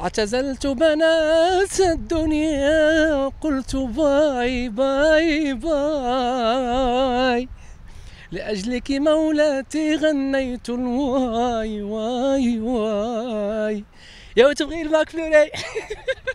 اعتزلت بنات الدنيا قلت باي باي باي لأجلك مولاتي غنيت الواي واي واي يا وتبغي الماك فلوري